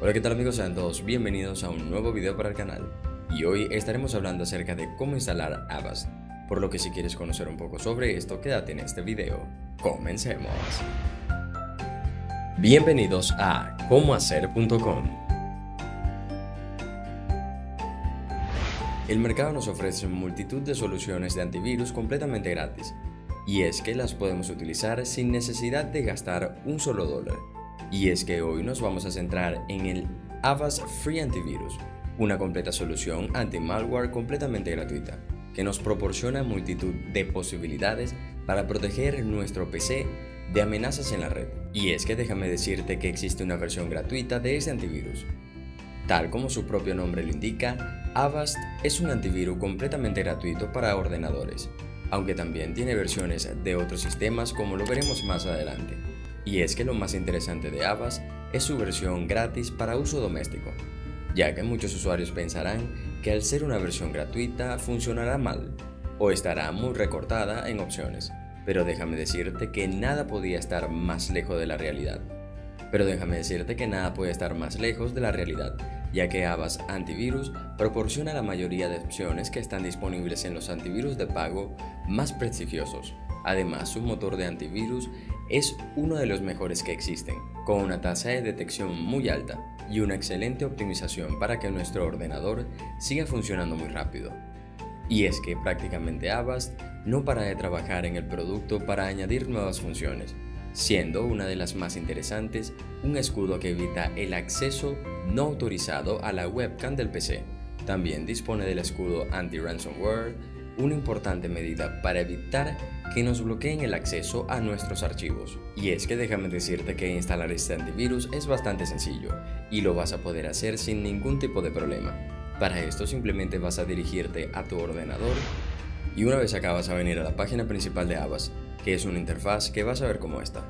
Hola, ¿qué tal amigos? Sean todos bienvenidos a un nuevo video para el canal y hoy estaremos hablando acerca de cómo instalar Avast, por lo que si quieres conocer un poco sobre esto, quédate en este video. ¡Comencemos! Bienvenidos a comohacer.com. El mercado nos ofrece multitud de soluciones de antivirus completamente gratis, y es que las podemos utilizar sin necesidad de gastar un solo dólar. Y es que hoy nos vamos a centrar en el Avast Free Antivirus, una completa solución anti-malware completamente gratuita, que nos proporciona multitud de posibilidades para proteger nuestro PC de amenazas en la red. Y es que déjame decirte que existe una versión gratuita de este antivirus. Tal como su propio nombre lo indica, Avast es un antivirus completamente gratuito para ordenadores, aunque también tiene versiones de otros sistemas como lo veremos más adelante. Y es que lo más interesante de Avast es su versión gratis para uso doméstico, ya que muchos usuarios pensarán que al ser una versión gratuita funcionará mal o estará muy recortada en opciones, pero déjame decirte que nada podía estar más lejos de la realidad. Ya que Avast Antivirus proporciona la mayoría de opciones que están disponibles en los antivirus de pago más prestigiosos. Además, su motor de antivirus es uno de los mejores que existen, con una tasa de detección muy alta y una excelente optimización para que nuestro ordenador siga funcionando muy rápido. Y es que prácticamente Avast no para de trabajar en el producto para añadir nuevas funciones, siendo una de las más interesantes un escudo que evita el acceso no autorizado a la webcam del PC. También dispone del escudo anti-ransomware, una importante medida para evitar que nos bloqueen el acceso a nuestros archivos. Y es que déjame decirte que instalar este antivirus es bastante sencillo y lo vas a poder hacer sin ningún tipo de problema. Para esto simplemente vas a dirigirte a tu ordenador y una vez acá vas a venir a la página principal de Avast, que es una interfaz que vas a ver como esta.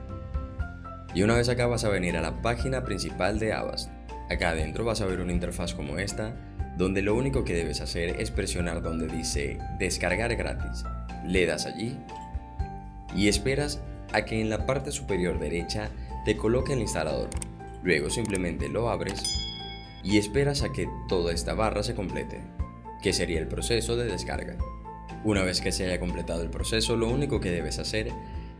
Acá adentro vas a ver una interfaz como esta, donde lo único que debes hacer es presionar donde dice descargar gratis. Le das allí y esperas a que en la parte superior derecha te coloque el instalador. Luego simplemente lo abres y esperas a que toda esta barra se complete, que sería el proceso de descarga. Una vez que se haya completado el proceso, lo único que debes hacer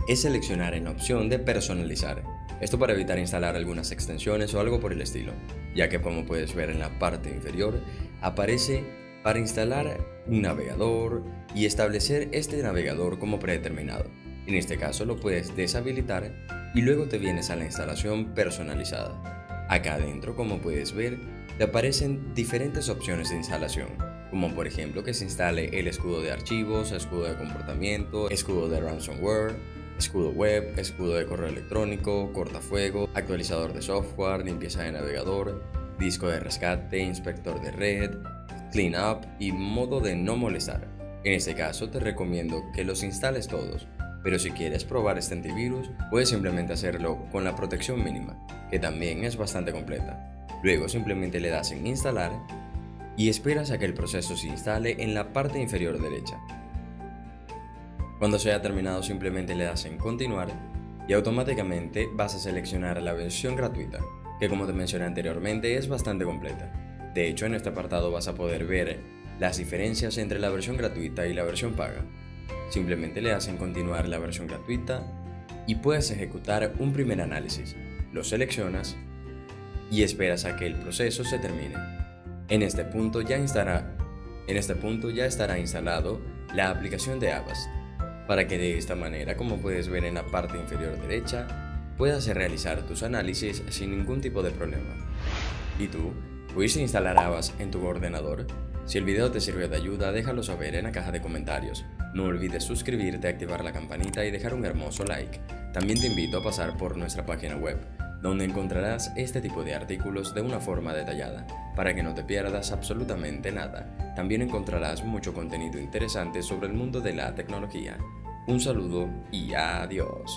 es seleccionar en la opción de personalizar, esto para evitar instalar algunas extensiones o algo por el estilo, ya que como puedes ver en la parte inferior aparece para instalar un navegador y establecer este navegador como predeterminado. En este caso lo puedes deshabilitar y luego te vienes a la instalación personalizada. Acá adentro, como puedes ver, te aparecen diferentes opciones de instalación, como por ejemplo que se instale el escudo de archivos, escudo de comportamiento, escudo de ransomware, escudo web, escudo de correo electrónico, cortafuego, actualizador de software, limpieza de navegador, disco de rescate, inspector de red, cleanup y modo de no molestar. En este caso te recomiendo que los instales todos, pero si quieres probar este antivirus puedes simplemente hacerlo con la protección mínima, que también es bastante completa. Luego simplemente le das en instalar y esperas a que el proceso se instale en la parte inferior derecha. Cuando se haya terminado simplemente le das en continuar y automáticamente vas a seleccionar la versión gratuita, que como te mencioné anteriormente es bastante completa. De hecho, en este apartado vas a poder ver las diferencias entre la versión gratuita y la versión paga. Simplemente le das en continuar la versión gratuita y puedes ejecutar un primer análisis. Lo seleccionas y esperas a que el proceso se termine. En este punto ya estará instalado la aplicación de Avast, para que de esta manera, como puedes ver en la parte inferior derecha, puedas realizar tus análisis sin ningún tipo de problema. ¿Y tú? ¿Pudiste instalar Avast en tu ordenador? Si el video te sirvió de ayuda, déjalo saber en la caja de comentarios. No olvides suscribirte, activar la campanita y dejar un hermoso like. También te invito a pasar por nuestra página web, donde encontrarás este tipo de artículos de una forma detallada, para que no te pierdas absolutamente nada. También encontrarás mucho contenido interesante sobre el mundo de la tecnología. Un saludo y adiós.